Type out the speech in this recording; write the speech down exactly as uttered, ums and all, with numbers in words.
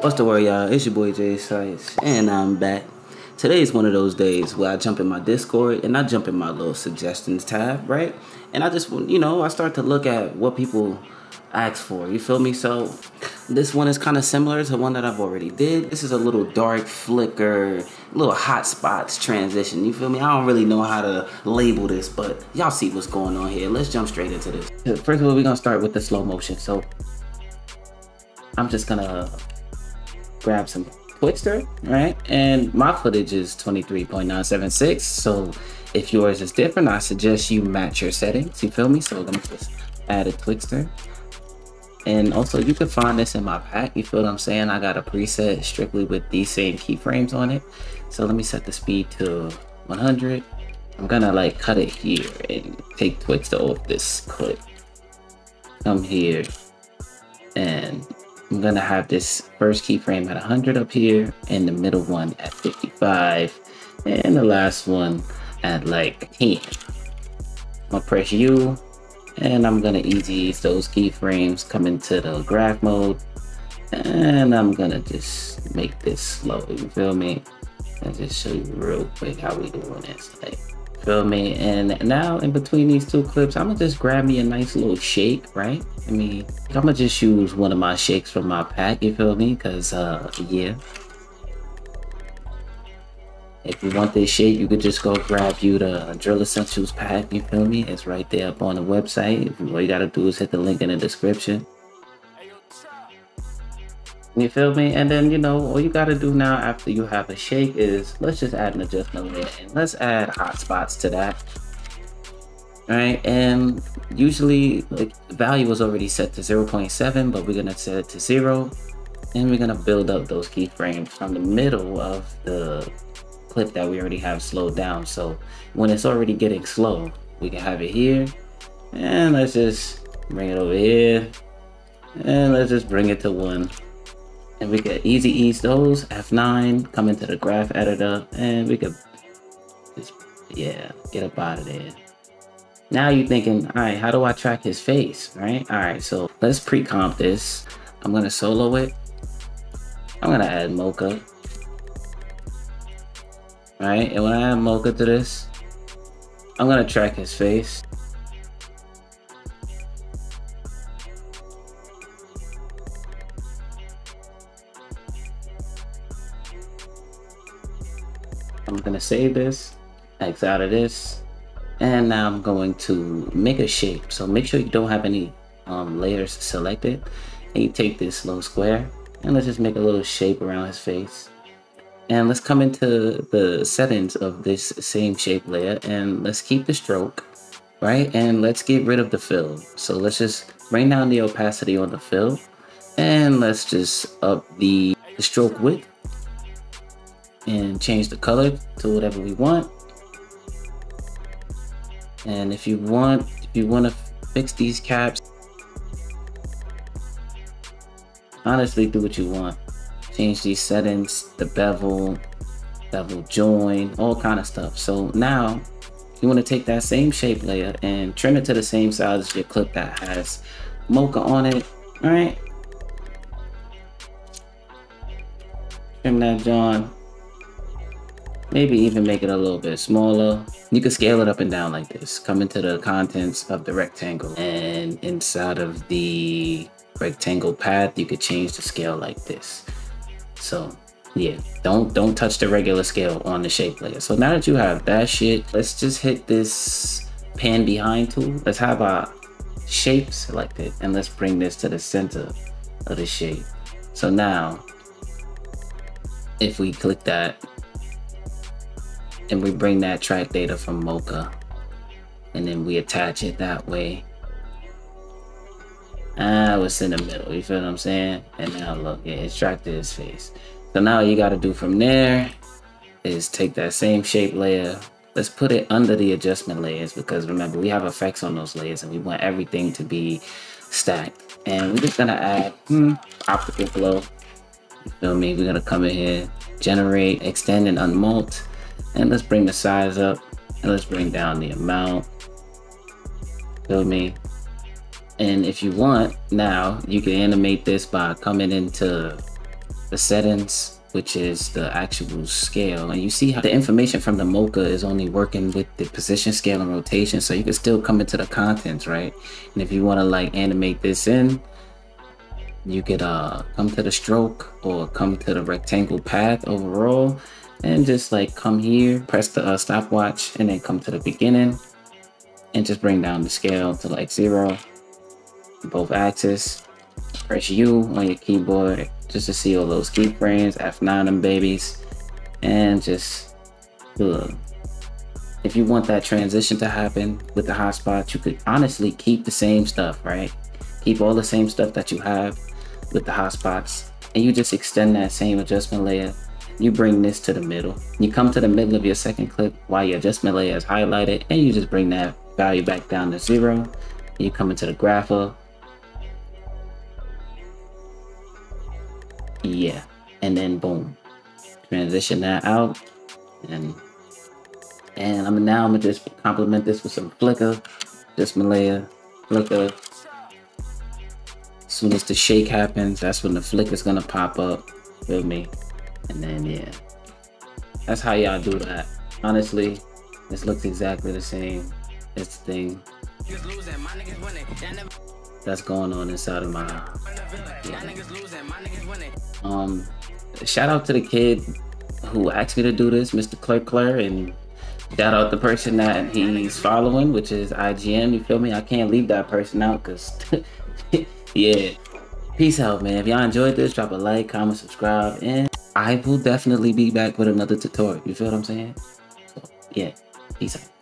What's the word, y'all? It's your boy Jsitez, and I'm back. Today is one of those days where I jump in my Discord and I jump in my little suggestions tab, right? And I just, you know, I start to look at what people ask for, you feel me? So this one is kind of similar to one that I've already did. This is a little dark flicker, little hot spots transition, you feel me? I don't really know how to label this, but y'all see what's going on here. Let's jump straight into this. First of all, we're gonna start with the slow motion. So I'm just gonna grab some Twixtor, right? And my footage is twenty-three point nine seven six, so if yours is different, I suggest you match your settings, you feel me? So let me just add a Twixtor. And also, you can find this in my pack, you feel what I'm saying? I got a preset strictly with these same keyframes on it. So let me set the speed to one hundred. I'm gonna like cut it here and take Twixtor off this clip. Come here, and I'm gonna have this first keyframe at one hundred up here, and the middle one at fifty-five, and the last one at like ten. I'm gonna press U, and I'm gonna easy ease those keyframes, come into the graph mode, and I'm gonna just make this slow, you feel me? I'll just show you real quick how we doing this today. Feel me? And now in between these two clips, I'm gonna just grab me a nice little shake, right? I mean, I'm gonna just use one of my shakes from my pack, you feel me? Cause uh, yeah. If you want this shake, you could just go grab you the Drill Essentials pack, you feel me? It's right there up on the website. All you gotta do is hit the link in the description. You feel me? And then, you know, all you gotta do now after you have a shake is, let's just add an adjustment layer and let's add hotspots to that. All right, and usually like the value was already set to zero point seven, but we're gonna set it to zero, and we're gonna build up those keyframes from the middle of the clip that we already have slowed down. So when it's already getting slow, we can have it here, and let's just bring it over here, and let's just bring it to one. And we could easy ease those, F nine, come into the graph editor, and we could just, yeah, get up out of there. Now you're thinking, all right, how do I track his face, right? All right, so let's pre-comp this. I'm gonna solo it. I'm gonna add Mocha. All right, and when I add Mocha to this, I'm gonna track his face. I'm gonna save this, X out of this, and now I'm going to make a shape. So make sure you don't have any um, layers selected, and you take this little square, and let's just make a little shape around his face. And let's come into the settings of this same shape layer, and let's keep the stroke, right? And let's get rid of the fill. So let's just bring down the opacity on the fill, and let's just up the stroke width, and change the color to whatever we want. And if you want, if you want to fix these caps, honestly do what you want. Change these settings, the bevel, bevel join, all kind of stuff. So now you want to take that same shape layer and trim it to the same size as your clip that has Mocha on it. All right, trim that John. Maybe even make it a little bit smaller. You can scale it up and down like this. Come into the contents of the rectangle, and inside of the rectangle path, you could change the scale like this. So yeah, don't don't touch the regular scale on the shape layer. So now that you have that shit, let's just hit this pan behind tool. Let's have our shape selected, and let's bring this to the center of the shape. So now, if we click that, and we bring that track data from Mocha, and then we attach it that way. Ah, it's in the middle, you feel what I'm saying? And now look, yeah, it's tracked to his face. So now all you gotta do from there is take that same shape layer, let's put it under the adjustment layers, because remember, we have effects on those layers and we want everything to be stacked. And we're just gonna add hmm, optical flow, you feel me? We're gonna come in here, generate, extend and unmult. And let's bring the size up, and let's bring down the amount, feel me? And if you want, now you can animate this by coming into the settings, which is the actual scale, and you see how the information from the Mocha is only working with the position, scale, and rotation, so you can still come into the contents, right? And if you want to like animate this in, you could uh come to the stroke or come to the rectangle path overall and just like come here, press the uh, stopwatch, and then come to the beginning and just bring down the scale to like zero on both axes. Press U on your keyboard just to see all those keyframes, F nine them babies, and just look. If you want that transition to happen with the hotspots, you could honestly keep the same stuff, right? Keep all the same stuff that you have with the hotspots, and you just extend that same adjustment layer. You bring this to the middle. You come to the middle of your second clip while your adjustment layer is highlighted, and you just bring that value back down to zero. You come into the grapher. Yeah, and then boom, transition that out, and and I'm now I'm gonna just complement this with some flicker, just Malaya flicker. As soon as the shake happens, that's when the flicker is gonna pop up. Feel me? And then yeah, that's how y'all do that. Honestly, this looks exactly the same. It's the thing that's going on inside of my yeah. Um shout out to the kid who asked me to do this, Mister Clerk Clerk, and shout out the person that he's following, which is I G N. You feel me? I can't leave that person out, because yeah. Peace out, man. If y'all enjoyed this, drop a like, comment, subscribe, and I will definitely be back with another tutorial. You feel what I'm saying? So yeah, peace out.